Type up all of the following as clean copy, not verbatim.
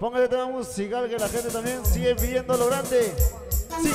Póngale tema musical que la gente también sigue viendo lo grande. Sí.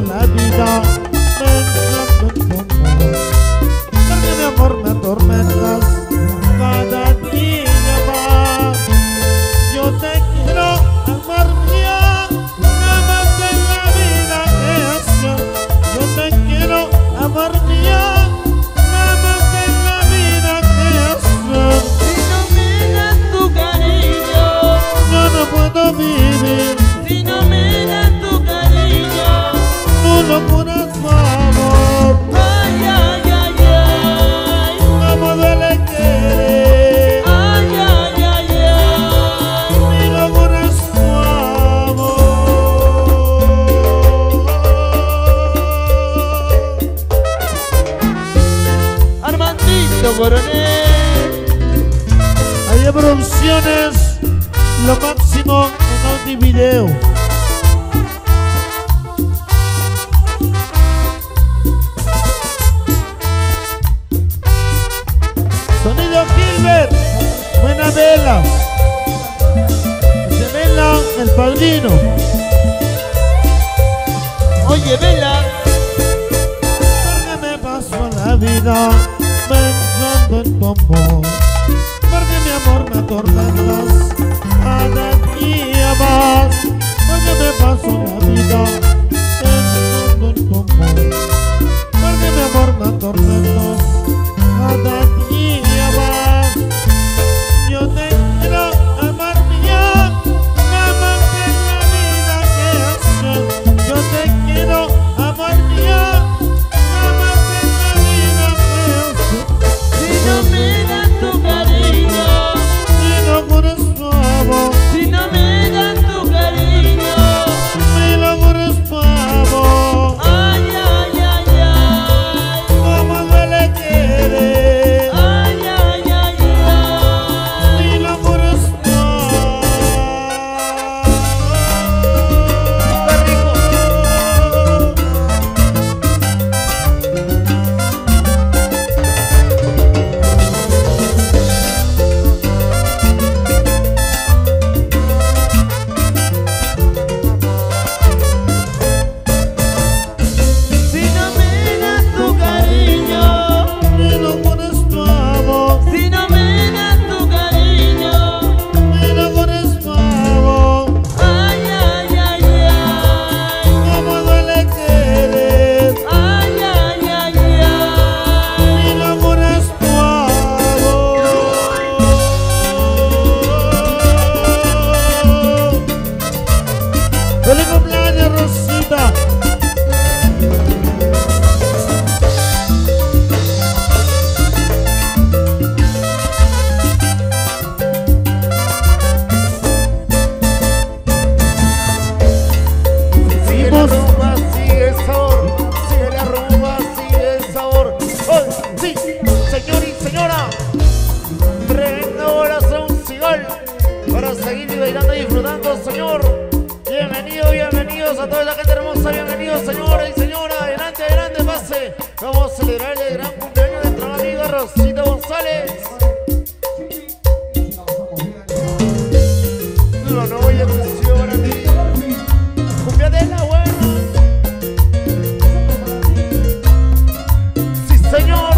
La vida porque mi amor me atormentas cada día más. Yo te quiero amar bien, nada más en la vida es. Yo te quiero amar bien, nada más en la vida es. Si no me das tu cariño, yo no puedo vivir. Si no me das tu cariño, no puedes, amor. Ay, ay, ay, ay. Cómo duele querer. Ay, ay, ay, ay. Mi amor es tu amor. Armandito Coronel. Ahí hay producciones. Lo máximo en un video. Vela, se vela el padrino. Oye, vela, porque me paso la vida pensando en tu amor, porque mi amor me atormentas cada día más, porque me paso la vida pensando en tu amor, porque mi amor me atormentas cada día más. Yo te quiero amar bien, nada más en la vida que hace. Yo te quiero amar bien, nada más en la vida que hace. Si no me das tu cariño, mi amor es nuevo. Si no me das tu cariño, mi amor es nuevo. Ay, ay, ay, ay. Cómo duele querer. ¡Feliz cumpleaños, Rosita! A toda la gente hermosa, bienvenidos señores y señoras, adelante, adelante, pase. Vamos a celebrar el gran cumpleaños de nuestra amiga Rosita González. Lo nuevo y exclusivo para ti. Cumpliatela, bueno. Sí, señor.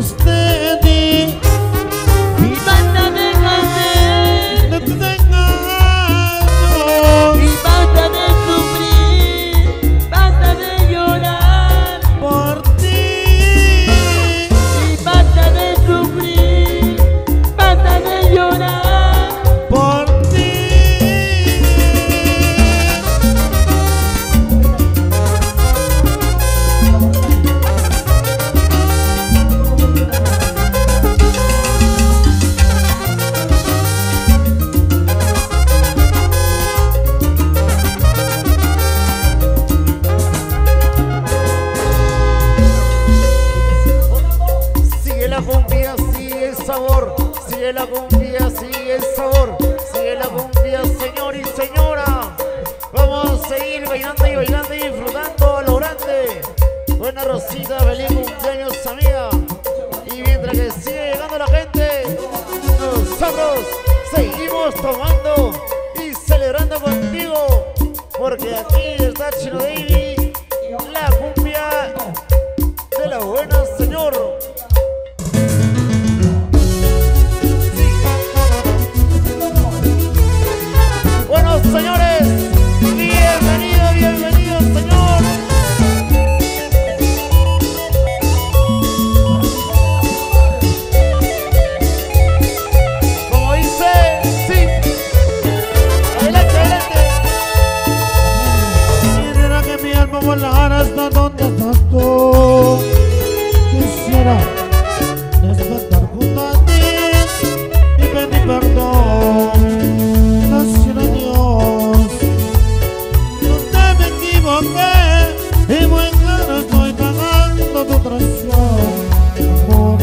sosteni y basta de caer, de tus engaños, y basta de sufrir, basta de llorar por ti, y basta de sufrir, basta de llorar por ti. Sigue la cumbia, sigue el sabor, sigue la cumbia, señor y señora. Vamos a seguir bailando y bailando y disfrutando a lo grande. Buena Rosita, feliz cumpleaños, amiga. Y mientras que sigue llegando la gente, nosotros seguimos tomando y celebrando contigo, porque aquí está Chino Deybi, la cumbia de la buena, señor. Señores, bienvenido, bienvenido, señor. Como dice, sí. Adelante, adelante. Quisiera que mi alma volara hasta donde estás tú. Quisiera despertar junto a ti y pedir perdón. Y buen cara estoy pagando tu traición, amor.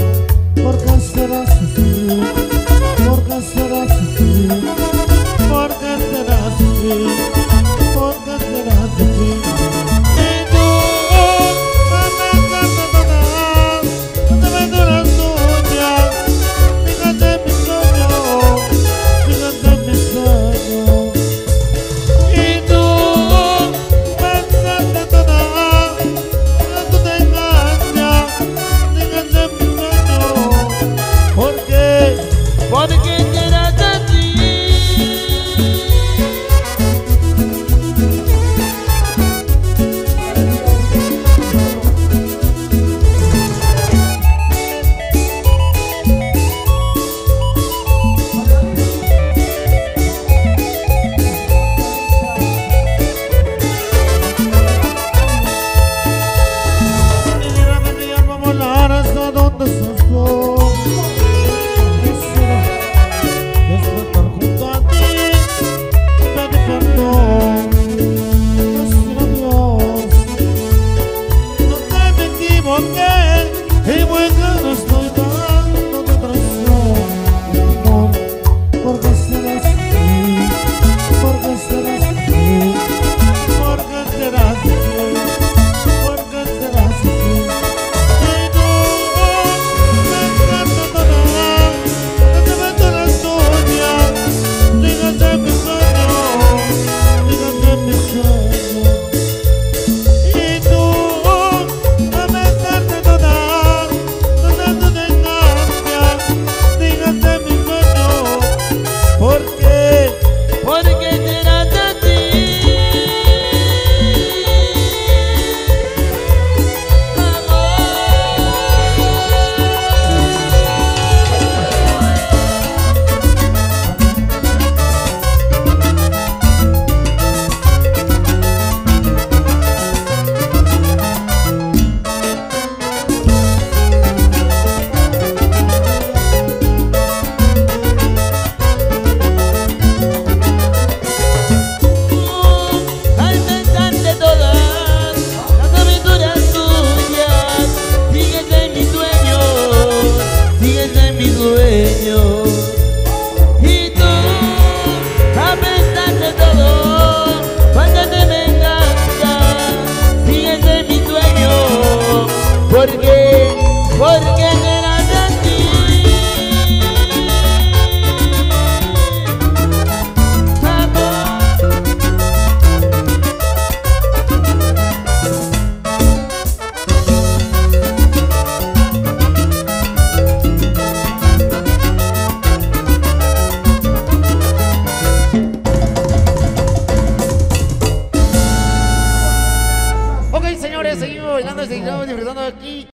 ¿Por qué será sufrir? ¿Por qué será sufrir? ¿Por qué será sufrir? ¿Por qué será sufrir? Y tú, no me duras tuya. Fíjate mi sueño, fíjate mi sueño. señores, seguimos bailando, seguimos disfrutando aquí.